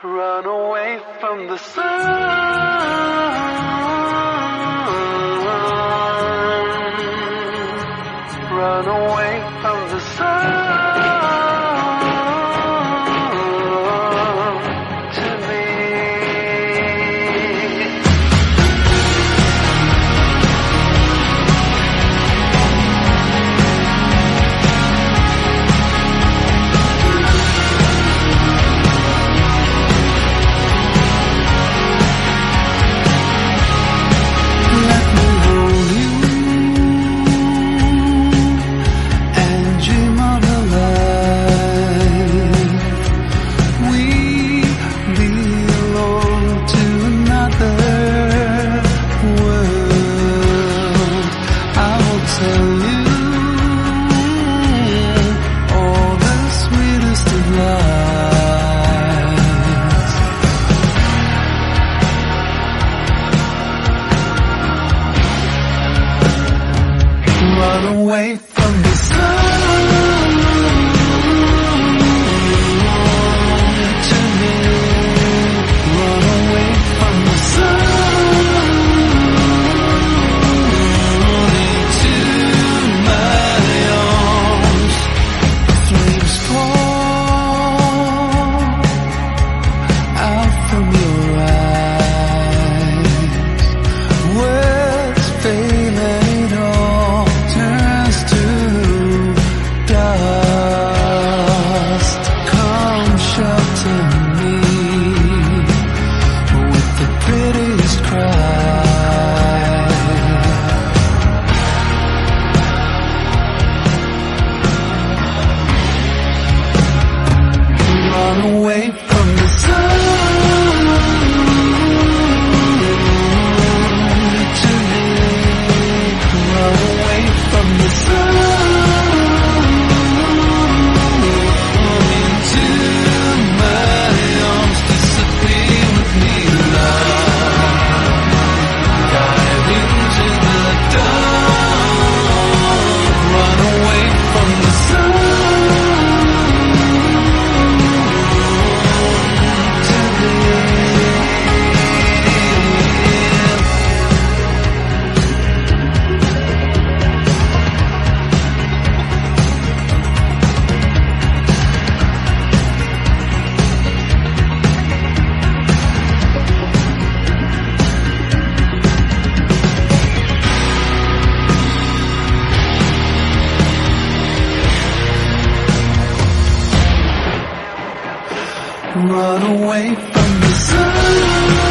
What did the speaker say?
Run away from the sun. Run away from the sun to me. Run away from the sun to me. Run away from the sun into my arms. Flames pour out from your eyes. Words fade and all away from the sun to me. Run away from the sun into my arms. Disappear with me, love. Dive into the dark. Run away from the sun. Run away from the sun.